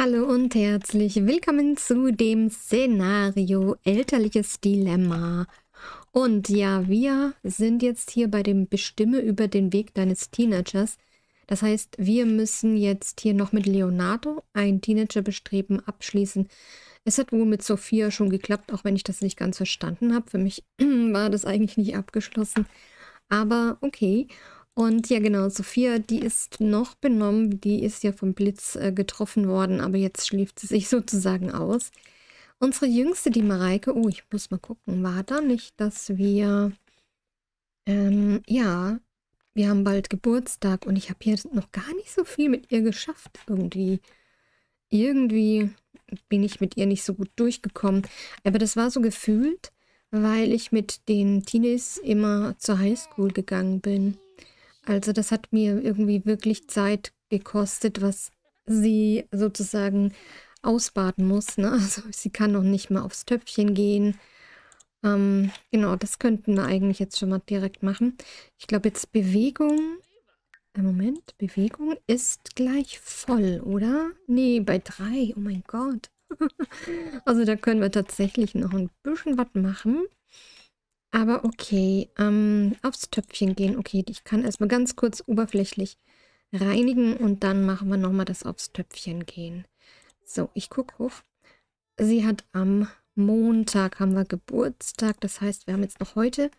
Hallo und herzlich willkommen zu dem Szenario Elterliches Dilemma. Und ja, wir sind jetzt hier bei dem Bestimme über den Weg deines Teenagers. Das heißt, wir müssen jetzt hier noch mit Leonardo ein Teenagerbestreben abschließen. Es hat wohl mit Sophia schon geklappt, auch wenn ich das nicht ganz verstanden habe. Für mich war das eigentlich nicht abgeschlossen. Aber okay. Und ja genau, Sophia, die ist noch benommen, die ist ja vom Blitz getroffen worden, aber jetzt schläft sie sich sozusagen aus. Unsere Jüngste, die Mareike, oh, ich muss mal gucken, war da nicht, dass wir, ja, wir haben bald Geburtstag und ich habe hier noch gar nicht so viel mit ihr geschafft irgendwie. Irgendwie bin ich mit ihr nicht so gut durchgekommen, aber das war so gefühlt, weil ich mit den Teenies immer zur Highschool gegangen bin. Also das hat mir irgendwie wirklich Zeit gekostet, was sie sozusagen ausbaden muss. Ne? Also sie kann noch nicht mal aufs Töpfchen gehen. Genau, das könnten wir eigentlich jetzt schon mal direkt machen. Ich glaube jetzt Bewegung, Moment, Bewegung ist gleich voll, oder? Nee, bei 3, oh mein Gott. Also da können wir tatsächlich noch ein bisschen was machen. Aber okay, aufs Töpfchen gehen. Okay, ich kann erstmal ganz kurz oberflächlich reinigen und dann machen wir nochmal das aufs Töpfchen gehen. So, ich gucke hoch. Sie hat am Montag, haben wir Geburtstag. Das heißt, wir haben jetzt noch heute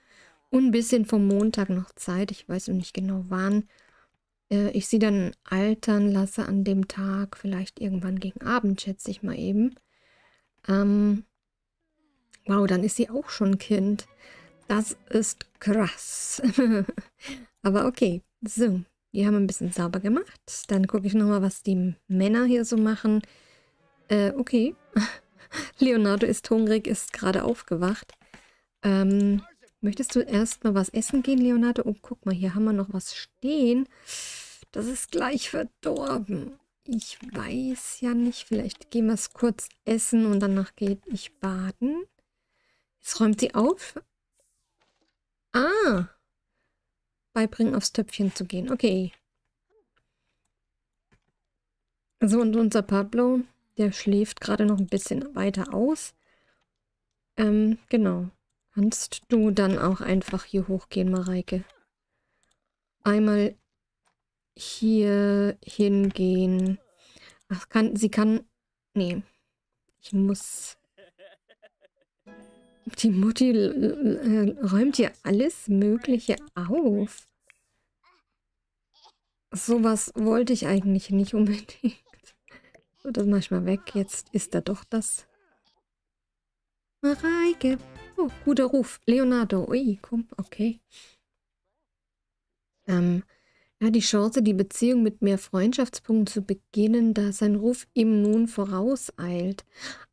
und ein bisschen vom Montag noch Zeit. Ich weiß nicht genau wann. Ich sie dann altern lasse an dem Tag. Vielleicht irgendwann gegen Abend, schätze ich mal eben. Wow, dann ist sie auch schon ein Kind. Das ist krass. Aber okay, so. Die haben ein bisschen sauber gemacht. Dann gucke ich nochmal, was die Männer hier so machen. Okay. Leonardo ist hungrig, ist gerade aufgewacht. Möchtest du erstmal was essen gehen, Leonardo? Oh, guck mal, hier haben wir noch was stehen. Das ist gleich verdorben. Ich weiß ja nicht. Vielleicht gehen wir es kurz essen und danach gehe ich baden. Jetzt räumt sie auf. Ah, beibringen, aufs Töpfchen zu gehen. Okay. So, und unser Pablo, der schläft gerade noch ein bisschen weiter aus. Genau. Kannst du dann auch einfach hier hochgehen, Mareike? Einmal hier hingehen. Ach, kann, sie kann... Nee. Ich muss... Die Mutti räumt hier alles Mögliche auf. Sowas wollte ich eigentlich nicht unbedingt. So, das mach ich mal weg. Jetzt ist da doch das. Mareike. Oh, guter Ruf. Leonardo. Ui, komm, okay. Ja, die Chance, die Beziehung mit mehr Freundschaftspunkten zu beginnen, da sein Ruf ihm nun vorauseilt.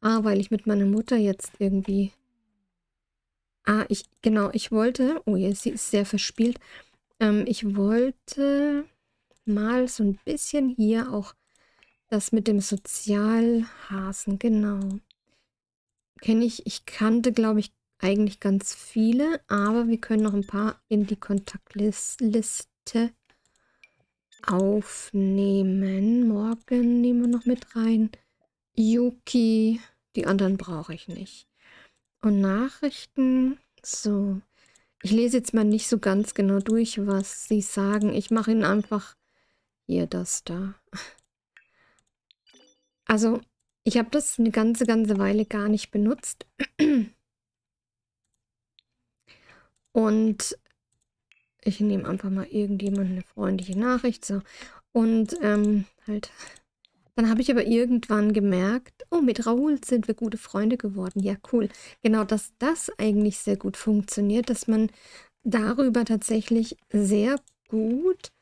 Ah, weil ich mit meiner Mutter jetzt irgendwie... Ah, ich wollte, oh ja, sie ist sehr verspielt, ich wollte mal so ein bisschen hier auch das mit dem Sozialhasen, genau. Ich kannte, glaube ich, eigentlich ganz viele, aber wir können noch ein paar in die Kontaktliste aufnehmen. Morgen nehmen wir noch mit rein. Yuki, die anderen brauche ich nicht. Und Nachrichten, so. Ich lese jetzt mal nicht so ganz genau durch, was sie sagen. Ich mache ihnen einfach hier das da. Also, ich habe das eine ganze Weile gar nicht benutzt. Und ich nehme einfach mal irgendjemand eine freundliche Nachricht, so. Und halt... Dann habe ich aber irgendwann gemerkt, oh, mit Raoul sind wir gute Freunde geworden. Ja, cool. Genau, dass das eigentlich sehr gut funktioniert, dass man darüber tatsächlich sehr gut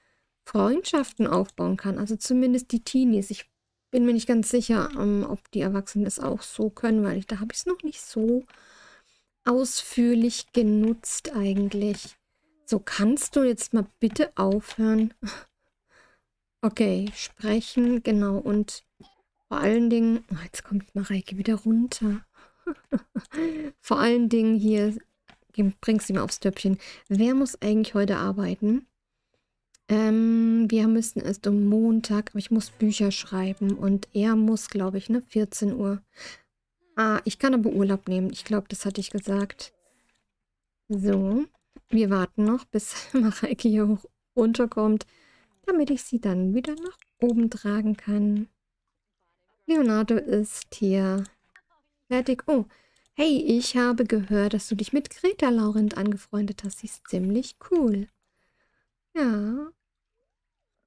Freundschaften aufbauen kann. Also zumindest die Teenies. Ich bin mir nicht ganz sicher, ob die Erwachsenen das auch so können, weil da habe ich es noch nicht so ausführlich genutzt eigentlich. So, kannst du jetzt mal bitte aufhören? Okay, sprechen, genau, und vor allen Dingen, oh, jetzt kommt Mareike wieder runter. Vor allen Dingen hier, bring sie mal aufs Töpfchen. Wer muss eigentlich heute arbeiten? Wir müssen erst um Montag, aber ich muss Bücher schreiben und er muss, glaube ich, ne, 14 Uhr. Ah, ich kann aber Urlaub nehmen. Ich glaube, das hatte ich gesagt. So, wir warten noch, bis Mareike hier hoch runterkommt, damit ich sie dann wieder nach oben tragen kann. Leonardo ist hier fertig. Oh, hey, ich habe gehört, dass du dich mit Greta Laurent angefreundet hast. Sie ist ziemlich cool. Ja,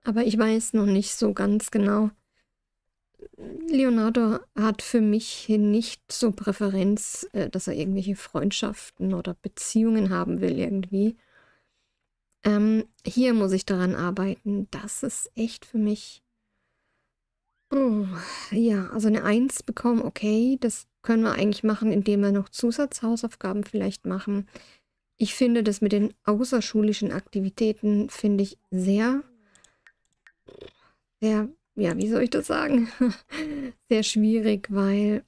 aber ich weiß noch nicht so ganz genau. Leonardo hat für mich hier nicht so Präferenz, dass er irgendwelche Freundschaften oder Beziehungen haben will irgendwie. Hier muss ich daran arbeiten. Das ist echt für mich... Oh, ja, also eine 1 bekommen, okay. Das können wir eigentlich machen, indem wir noch Zusatzhausaufgaben vielleicht machen. Ich finde das mit den außerschulischen Aktivitäten, finde ich sehr... sehr... ja, wie soll ich das sagen? Sehr schwierig, weil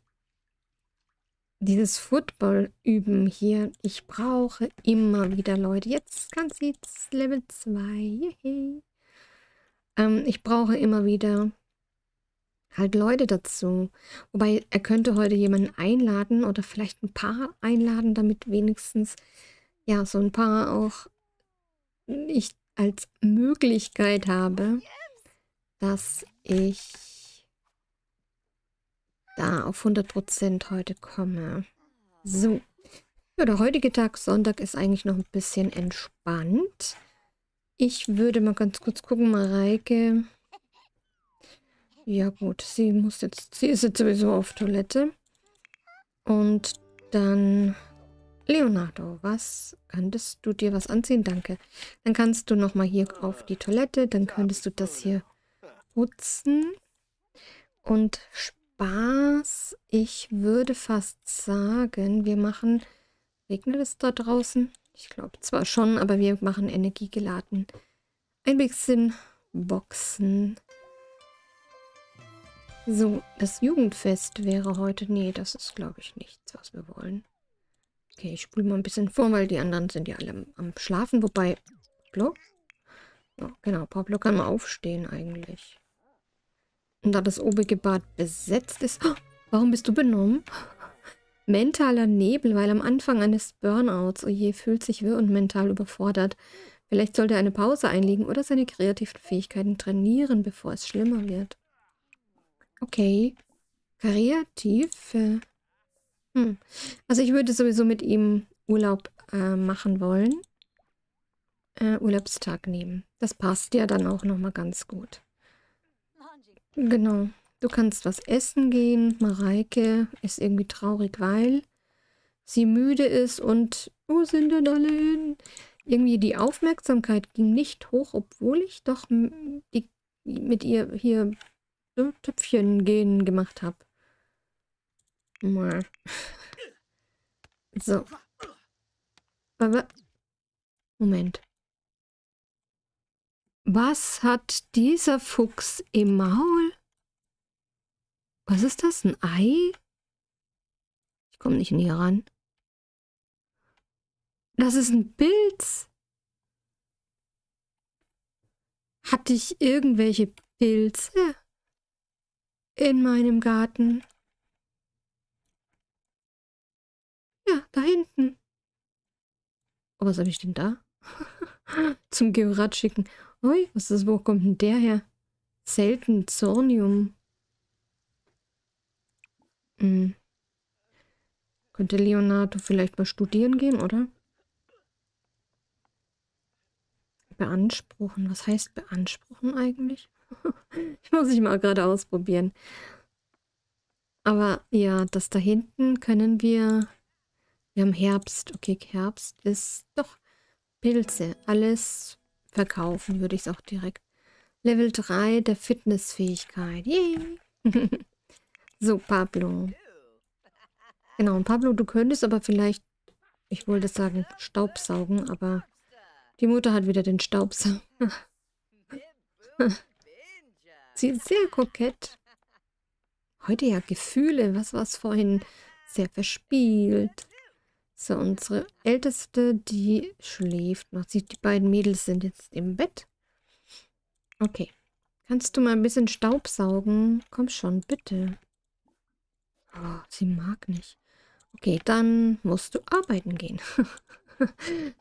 dieses Football-Üben hier, ich brauche immer wieder Leute. Jetzt kann sie Level 2. Ich brauche immer wieder halt Leute dazu. Wobei, er könnte heute jemanden einladen oder vielleicht ein paar einladen, damit wenigstens, ja, so ein paar auch ich als Möglichkeit habe, dass ich da auf 100% heute komme. So. Ja, der heutige Tag, Sonntag, ist eigentlich noch ein bisschen entspannt. Ich würde mal ganz kurz gucken, Mareike. Ja gut, sie muss jetzt, sie ist jetzt sowieso auf Toilette. Und dann Leonardo, was? Könntest du dir was anziehen? Danke. Dann kannst du nochmal hier auf die Toilette, dann könntest du das hier putzen. Und Spaß, ich würde fast sagen, wir machen, regnet es da draußen? Ich glaube zwar schon, aber wir machen energiegeladen. Ein bisschen Boxen. So, das Jugendfest wäre heute, nee, das ist glaube ich nichts, was wir wollen. Okay, ich spule mal ein bisschen vor, weil die anderen sind ja alle am Schlafen, wobei, Pablo? Ja, genau, Pablo kann mal aufstehen eigentlich. Und da das obige Bad besetzt ist... Oh, warum bist du benommen? Mentaler Nebel, weil am Anfang eines Burnouts, oje, fühlt sich wirr und mental überfordert. Vielleicht sollte er eine Pause einlegen oder seine kreativen Fähigkeiten trainieren, bevor es schlimmer wird. Okay. Kreativ. Also ich würde sowieso mit ihm Urlaub machen wollen. Urlaubstag nehmen. Das passt ja dann auch nochmal ganz gut. Genau. Du kannst was essen gehen. Mareike ist irgendwie traurig, weil sie müde ist und wo sind denn alle hin? Irgendwie die Aufmerksamkeit ging nicht hoch, obwohl ich doch mit ihr hier Töpfchen gehen gemacht habe. Mal. So. Aber Moment. Was hat dieser Fuchs im Maul? Was ist das? Ein Ei? Ich komme nicht näher ran. Das ist ein Pilz. Hatte ich irgendwelche Pilze in meinem Garten? Ja, da hinten. Oh, was habe ich denn da? Zum Georg schicken. Ui, was ist das? Wo kommt denn der her? Selten Zornium. Könnte Leonardo vielleicht mal studieren gehen, oder? Beanspruchen. Was heißt beanspruchen eigentlich? Ich muss ich mal gerade ausprobieren. Aber ja, das da hinten können wir... Wir haben Herbst. Okay, Herbst ist doch Pilze. Alles... verkaufen würde ich es auch direkt. Level 3 der Fitnessfähigkeit. Yay! So, Pablo. Genau, und Pablo, du könntest aber vielleicht, ich wollte sagen, Staubsaugen, aber die Mutter hat wieder den Staubsauger. Sie ist sehr kokett. Heute ja Gefühle, was war es vorhin? Sehr verspielt. So, unsere Älteste, die schläft noch. Die beiden Mädels sind jetzt im Bett. Okay. Kannst du mal ein bisschen Staub saugen? Komm schon, bitte. Oh, sie mag nicht. Okay, dann musst du arbeiten gehen.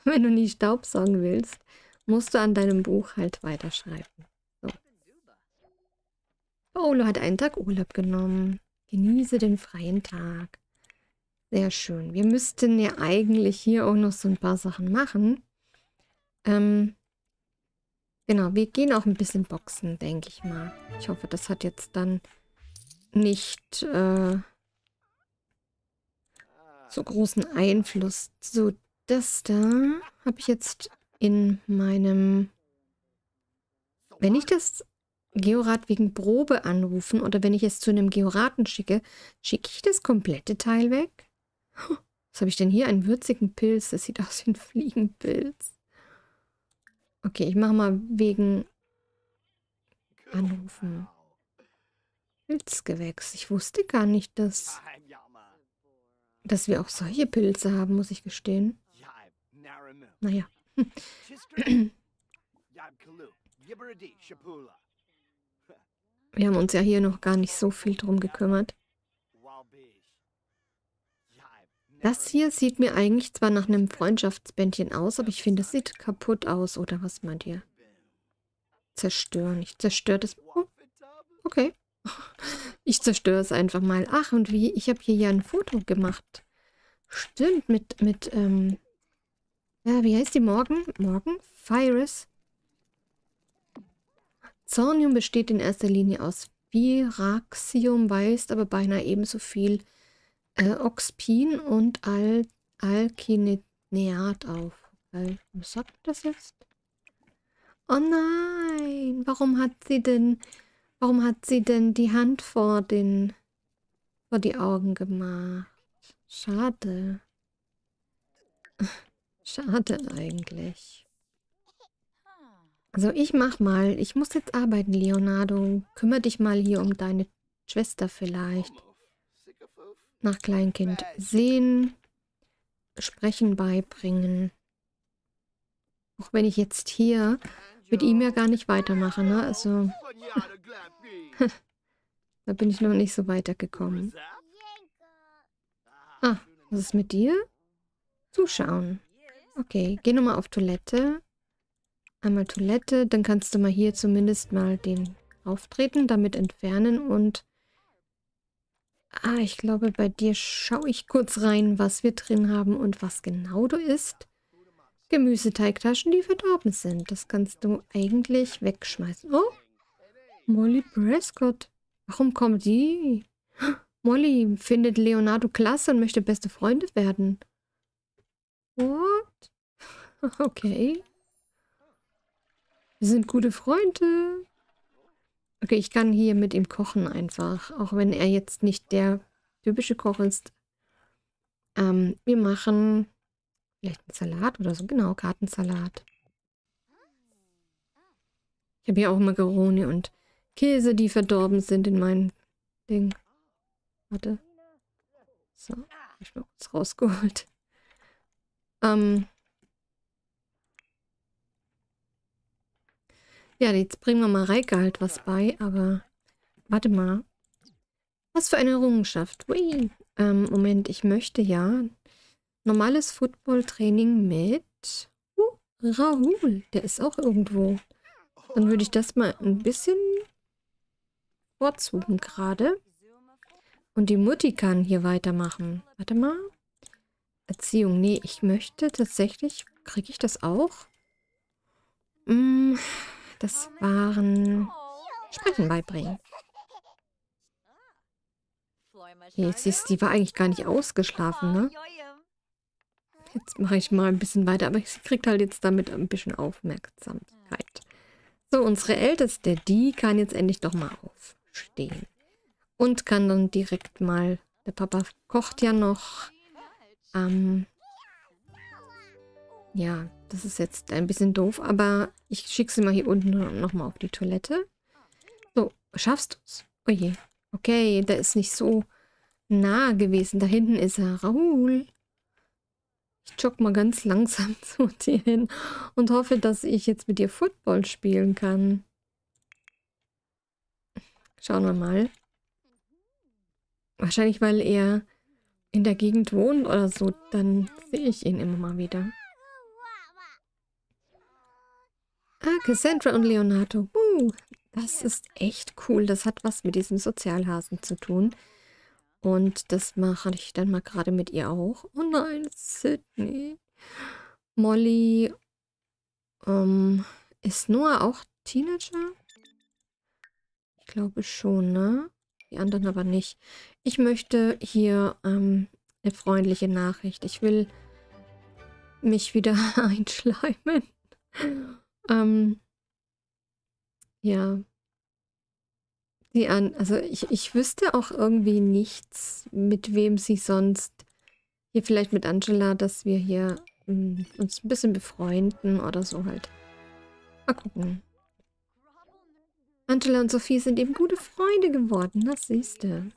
Wenn du nie Staub saugen willst, musst du an deinem Buch halt weiterschreiben. So. Paolo hat einen Tag Urlaub genommen. Genieße den freien Tag. Sehr schön. Wir müssten ja eigentlich hier auch noch so ein paar Sachen machen. Genau, wir gehen auch ein bisschen boxen, denke ich mal. Ich hoffe, das hat jetzt dann nicht so großen Einfluss. So, das da habe ich jetzt in meinem... Wenn ich das Georat wegen Probe anrufen oder wenn ich es zu einem Georaten schicke, schicke ich das komplette Teil weg? Was habe ich denn hier? Einen würzigen Pilz. Das sieht aus wie ein Fliegenpilz. Okay, ich mache mal wegen Anrufen. Pilzgewächs. Ich wusste gar nicht, dass wir auch solche Pilze haben, muss ich gestehen. Naja. Wir haben uns ja hier noch gar nicht so viel drum gekümmert. Das hier sieht mir eigentlich zwar nach einem Freundschaftsbändchen aus, aber ich finde, es sieht kaputt aus. Oder was meint ihr? Zerstören. Ich zerstöre das... Oh, okay. Ich zerstöre es einfach mal. Ach, und wie? Ich habe hier ja ein Foto gemacht. Stimmt, mit ja, wie heißt die? Morgen? Virus. Zornium besteht in erster Linie aus Viraxium, weist aber beinahe ebenso viel Oxpin und Alkinineat auf. Was sagt das jetzt? Oh nein! Warum hat sie denn die Hand vor die Augen gemacht? Schade. Schade eigentlich. Also ich mach mal. Ich muss jetzt arbeiten, Leonardo. Kümmere dich mal hier um deine Schwester vielleicht. Nach Kleinkind sehen, sprechen beibringen. Auch wenn ich jetzt hier mit ihm ja gar nicht weitermache, ne? Also da bin ich noch nicht so weitergekommen. Ah, was ist mit dir? Zuschauen. Okay, geh nochmal auf Toilette. Einmal Toilette, dann kannst du mal hier zumindest mal den auftreten, damit entfernen und... Ah, ich glaube, bei dir schaue ich kurz rein, was wir drin haben und was genau du isst. Gemüseteigtaschen, die verdorben sind. Das kannst du eigentlich wegschmeißen. Oh, Molly Prescott. Warum kommt die? Molly findet Leonardo klasse und möchte beste Freunde werden. What? Okay. Wir sind gute Freunde. Okay, ich kann hier mit ihm kochen einfach, auch wenn er jetzt nicht der typische Koch ist. Wir machen vielleicht einen Salat oder so, genau, Kartensalat. Ich habe hier auch Macaroni und Käse, die verdorben sind in meinem Ding. Warte. So, habe ich mal kurz rausgeholt. Ja, jetzt bringen wir Mareike halt was bei, aber warte mal. Was für eine Errungenschaft. Ui. Moment, ich möchte ja normales Footballtraining mit Raoul. Der ist auch irgendwo. Dann würde ich das mal ein bisschen vorzugen gerade. Und die Mutti kann hier weitermachen. Warte mal. Erziehung. Nee, ich möchte tatsächlich... Kriege ich das auch? Das waren Sprechen beibringen. Jetzt siehst du, die war eigentlich gar nicht ausgeschlafen, ne? Jetzt mache ich mal ein bisschen weiter, aber sie kriegt halt jetzt damit ein bisschen Aufmerksamkeit. So, unsere Älteste, die kann jetzt endlich doch mal aufstehen. Und kann dann direkt mal, der Papa kocht ja noch. Ja, das ist jetzt ein bisschen doof, aber ich schicke sie mal hier unten nochmal auf die Toilette. So, schaffst du es? Oh je. Okay, der ist nicht so nah gewesen. Da hinten ist er. Raoul. Ich jogge mal ganz langsam zu dir hin und hoffe, dass ich jetzt mit dir Football spielen kann. Schauen wir mal. Wahrscheinlich, weil er in der Gegend wohnt oder so. Dann sehe ich ihn immer mal wieder. Ah, Cassandra und Leonardo. Das ist echt cool. Das hat was mit diesem Sozialhasen zu tun. Und das mache ich dann mal gerade mit ihr auch. Oh nein, Sydney. Molly. Ist Noah auch Teenager? Ich glaube schon, ne? Die anderen aber nicht. Ich möchte hier eine freundliche Nachricht. Ich will mich wieder einschleimen. Ja. Also ich wüsste auch irgendwie nichts, mit wem sie sonst, hier vielleicht mit Angela, dass wir hier uns ein bisschen befreunden oder so halt. Mal gucken. Angela und Sophie sind eben gute Freunde geworden, das siehst du.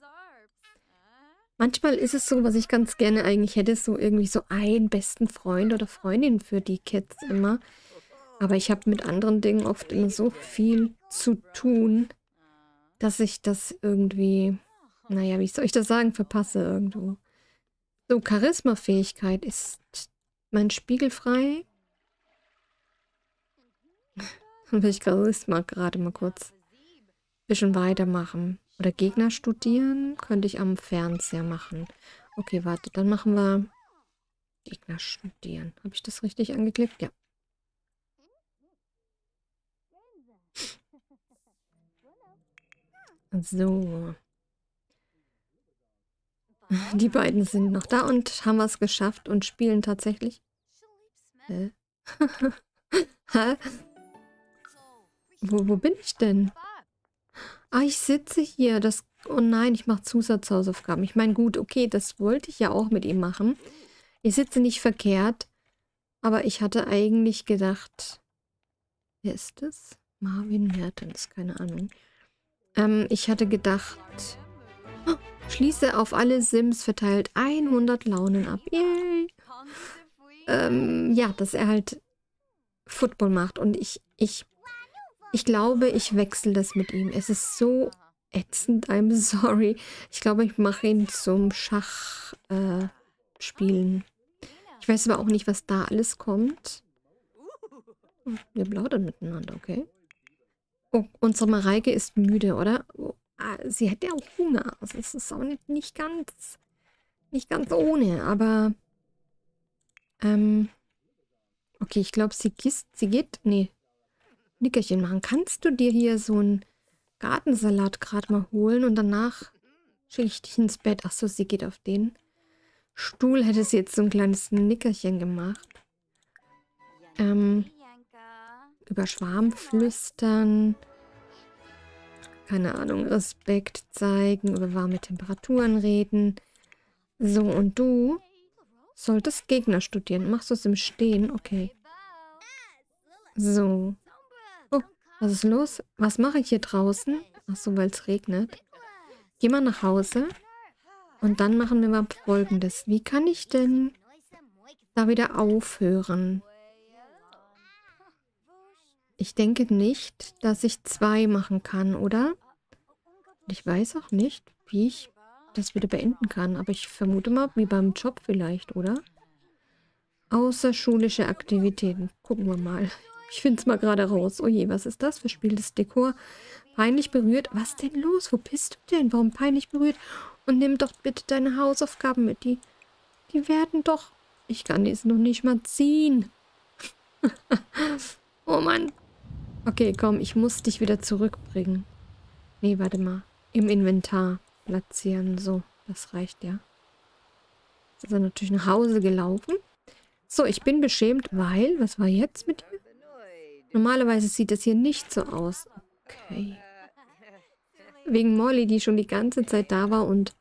Manchmal ist es so, was ich ganz gerne eigentlich hätte, so irgendwie so einen besten Freund oder Freundin für die Kids immer. Aber ich habe mit anderen Dingen oft immer so viel zu tun, dass ich das irgendwie, naja, wie soll ich das sagen, verpasse irgendwo. So, Charismafähigkeit ist mein Spiegel frei. Dann will ich Charisma gerade mal kurz ein bisschen weitermachen. Oder Gegner studieren könnte ich am Fernseher machen. Okay, warte, dann machen wir Gegner studieren. Habe ich das richtig angeklickt? Ja. So. Die beiden sind noch da und haben was geschafft und spielen tatsächlich. Wo bin ich denn? Ah, ich sitze hier. Das, oh nein, ich mache Zusatzhausaufgaben. Ich meine, gut, okay, das wollte ich ja auch mit ihm machen. Ich sitze nicht verkehrt, aber ich hatte eigentlich gedacht, wer ist das? Marvin Mertens, keine Ahnung. Ich hatte gedacht, oh, schließe auf alle Sims verteilt 100 Launen ab. Yay. Ja, dass er halt Football macht. Und ich glaube, ich wechsle das mit ihm. Es ist so ätzend, I'm sorry. Ich glaube, ich mache ihn zum Schachspielen. Ich weiß aber auch nicht, was da alles kommt. Wir plaudern miteinander, okay. Oh, unsere Mareike ist müde, oder? Oh, sie hätte ja auch Hunger. Also es ist auch nicht ganz ohne, aber okay, ich glaube, sie geht. Nee. Nickerchen machen. Kannst du dir hier so einen Gartensalat gerade mal holen und danach schicke ich dich ins Bett. Achso, sie geht auf den Stuhl. Hätte sie jetzt so ein kleines Nickerchen gemacht. Über Schwarmflüstern, keine Ahnung, Respekt zeigen, über warme Temperaturen reden. So, und du solltest Gegner studieren. Machst du es im Stehen? Okay. So. Oh, was ist los? Was mache ich hier draußen? Achso, weil es regnet. Geh mal nach Hause und dann machen wir mal Folgendes. Wie kann ich denn da wieder aufhören? Ich denke nicht, dass ich 2 machen kann, oder? Ich weiß auch nicht, wie ich das wieder beenden kann. Aber ich vermute mal, wie beim Job vielleicht, oder? Außerschulische Aktivitäten. Gucken wir mal. Ich finde es mal gerade raus. Oh je, was ist das? Verspieltes Dekor. Peinlich berührt. Was denn los? Wo bist du denn? Warum peinlich berührt? Und nimm doch bitte deine Hausaufgaben mit. Die werden doch... Ich kann die noch nicht mal ziehen. Oh Mann. Okay, komm, ich muss dich wieder zurückbringen. Nee, warte mal. Im Inventar platzieren. So, das reicht ja. Jetzt ist er natürlich nach Hause gelaufen. So, ich bin beschämt, weil... Was war jetzt mit dir? Normalerweise sieht das hier nicht so aus. Okay. Wegen Molly, die schon die ganze Zeit da war und...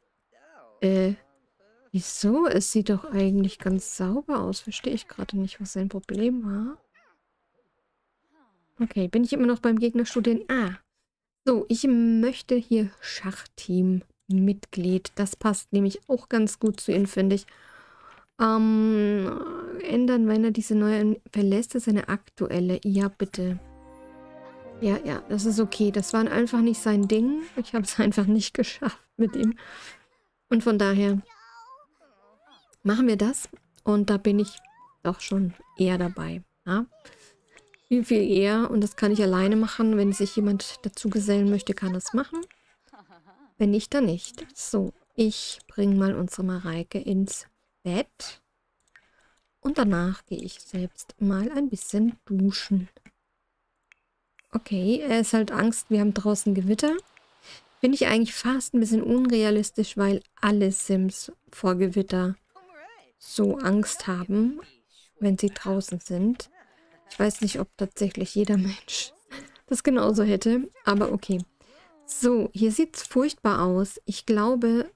Wieso? Es sieht doch eigentlich ganz sauber aus. Verstehe ich gerade nicht, was sein Problem war. Okay, bin ich immer noch beim Gegnerstudien? Ah, so, ich möchte hier Schachteam-Mitglied. Das passt nämlich auch ganz gut zu ihm, finde ich. Ändern, wenn er diese neue verlässt, ist eine aktuelle. Ja, bitte. Ja, ja, das ist okay. Das war einfach nicht sein Ding. Ich habe es einfach nicht geschafft mit ihm. Und von daher machen wir das. Und da bin ich doch schon eher dabei. Ja? Viel, viel eher. Und das kann ich alleine machen. Wenn sich jemand dazu gesellen möchte, kann das machen. Wenn nicht, dann nicht. So, ich bringe mal unsere Mareike ins Bett. Und danach gehe ich selbst mal ein bisschen duschen. Okay, er ist halt Angst. Wir haben draußen Gewitter. Finde ich eigentlich fast ein bisschen unrealistisch, weil alle Sims vor Gewitter so Angst haben, wenn sie draußen sind. Ich weiß nicht, ob tatsächlich jeder Mensch das genauso hätte, aber okay. So, hier sieht es furchtbar aus. Ich glaube,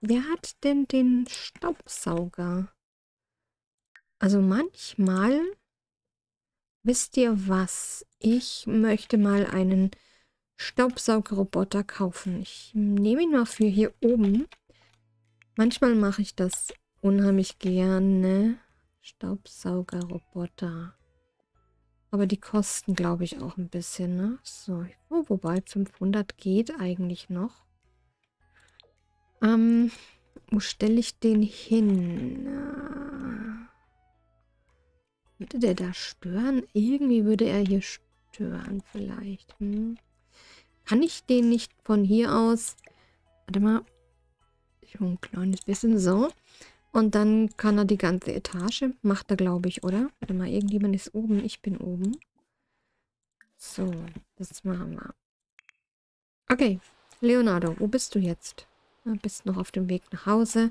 wer hat denn den Staubsauger? Also manchmal, wisst ihr was? Ich möchte mal einen Staubsaugerroboter kaufen. Ich nehme ihn mal für hier oben. Manchmal mache ich das unheimlich gerne. Staubsaugerroboter. Aber die kosten, glaube ich, auch ein bisschen, ne? So, oh, wobei 500 geht eigentlich noch. Wo stelle ich den hin? Würde der da stören? Irgendwie würde er hier stören vielleicht. Hm. Kann ich den nicht von hier aus... Warte mal. Ich hole ein kleines bisschen so. Und dann kann er die ganze Etage. Macht er, glaube ich, oder? Warte mal, irgendjemand ist oben. Ich bin oben. So, das machen wir. Okay, Leonardo, wo bist du jetzt? Du bist noch auf dem Weg nach Hause.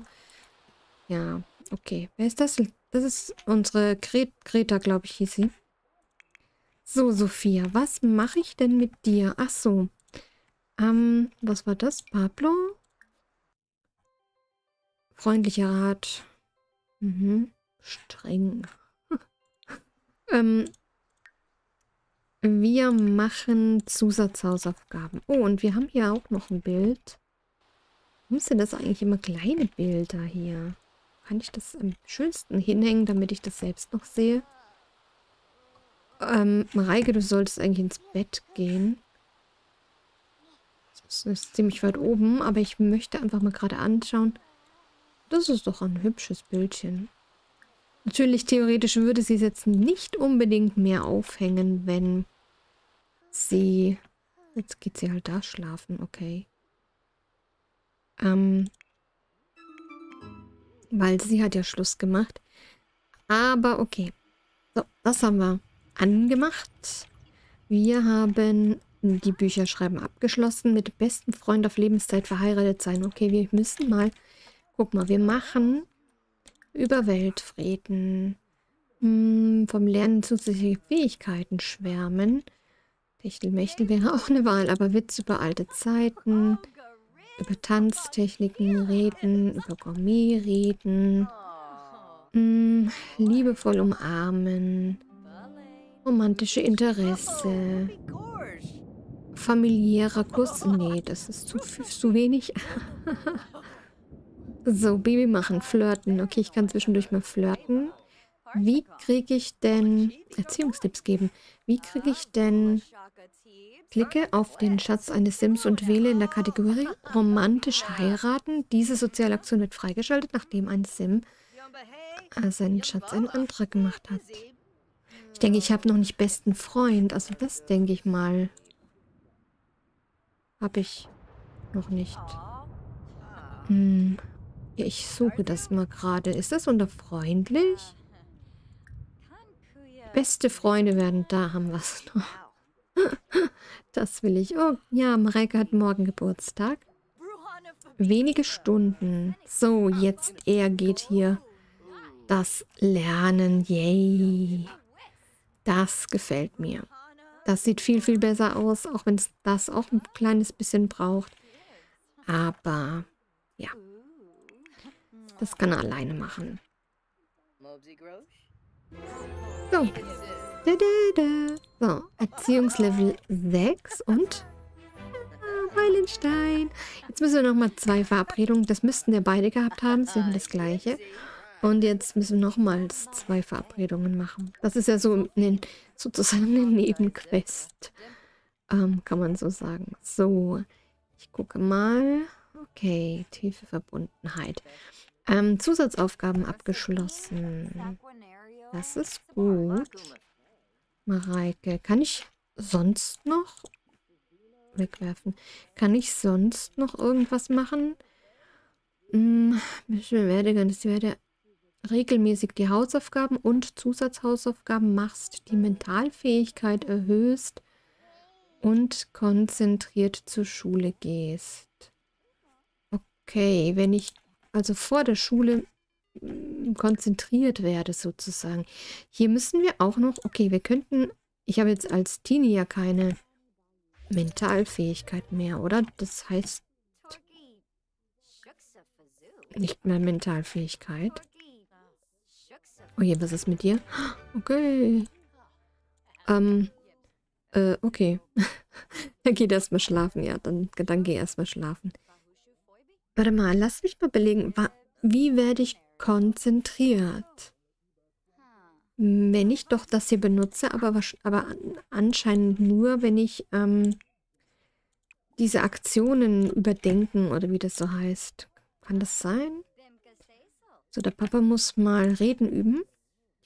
Ja, okay. Wer ist das? Das ist unsere Greta, glaube ich, hieß sie. So, Sophia, was mache ich denn mit dir? Ach so. Was war das? Pablo? Freundlicher Rat. Mhm. Streng. Wir machen Zusatzhausaufgaben. Oh, und wir haben hier auch noch ein Bild. Warum sind das eigentlich immer kleine Bilder hier? Kann ich das am schönsten hinhängen, damit ich das selbst noch sehe? Mareike, du solltest eigentlich ins Bett gehen. Das ist ziemlich weit oben, aber ich möchte einfach mal gerade anschauen. Das ist doch ein hübsches Bildchen. Natürlich, theoretisch würde sie es jetzt nicht unbedingt mehr aufhängen, wenn sie... Jetzt geht sie halt da schlafen, okay. Weil sie hat ja Schluss gemacht. Aber okay. So, das haben wir angemacht. Wir haben die Bücherschreiben abgeschlossen. Mit dem besten Freund auf Lebenszeit verheiratet sein. Okay, wir müssen mal... Guck mal, wir machen über Weltfrieden, vom Lernen zusätzliche Fähigkeiten schwärmen. Techtelmechtel wäre auch eine Wahl, aber Witz über alte Zeiten, über Tanztechniken reden, über Gourmet reden, liebevoll umarmen, romantische Interesse, familiärer Kuss. Nee, das ist zu wenig. So, Baby machen, flirten. Okay, ich kann zwischendurch mal flirten. Wie kriege ich denn... Erziehungstipps geben. Wie kriege ich denn... Klicke auf den Schatz eines Sims und wähle in der Kategorie romantisch heiraten. Diese soziale Aktion wird freigeschaltet, nachdem ein Sim seinen Schatz einen Antrag gemacht hat. Ich denke, ich habe noch nicht besten Freund. Also das denke ich mal. Habe ich noch nicht. Hm... Ja, ich suche das mal gerade. Ist das unter freundlich? Beste Freunde werden, da haben wir es noch. Das will ich. Oh, ja, Mareike hat morgen Geburtstag. Wenige Stunden. So, jetzt er geht hier das Lernen. Yay. Das gefällt mir. Das sieht viel, viel besser aus, auch wenn es das auch ein kleines bisschen braucht. Aber, ja. Das kann er alleine machen. So. So, Erziehungslevel 6 und Meilenstein. Jetzt müssen wir nochmal 2 Verabredungen. Das müssten wir beide gehabt haben. Sie haben das gleiche. Und jetzt müssen wir nochmals 2 Verabredungen machen. Das ist ja so sozusagen eine Nebenquest. Kann man so sagen. So, ich gucke mal. Okay, tiefe Verbundenheit. Zusatzaufgaben abgeschlossen. Das ist gut. Mareike, kann ich sonst noch wegwerfen? Kann ich sonst noch irgendwas machen? Ich werde regelmäßig die Hausaufgaben und Zusatzhausaufgaben machst, die Mentalfähigkeit erhöhst und konzentriert zur Schule gehst. Okay, wenn ich also vor der Schule konzentriert werde sozusagen. Hier müssen wir auch noch, okay, wir könnten, ich habe jetzt als Teenie ja keine Mentalfähigkeit mehr, oder? Das heißt nicht mehr Mentalfähigkeit. Oh je, was ist mit dir? Okay. Okay. Dann geht erstmal schlafen, ja. Dann geh erstmal schlafen. Warte mal, lass mich mal belegen, wie werde ich konzentriert? Wenn ich doch das hier benutze, aber anscheinend nur, wenn ich diese Aktionen überdenken oder wie das so heißt. Kann das sein? So, der Papa muss mal reden üben.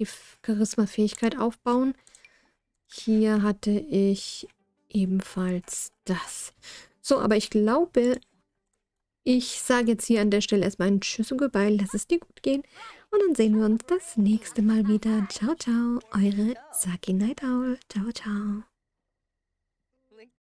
Die Charisma-Fähigkeit aufbauen. Hier hatte ich ebenfalls das. So, aber ich glaube, ich sage jetzt hier an der Stelle erstmal einen Tschüss und Goodbye. Lass es dir gut gehen. Und dann sehen wir uns das nächste Mal wieder. Ciao, ciao. Eure Saki Night Owl. Ciao, ciao.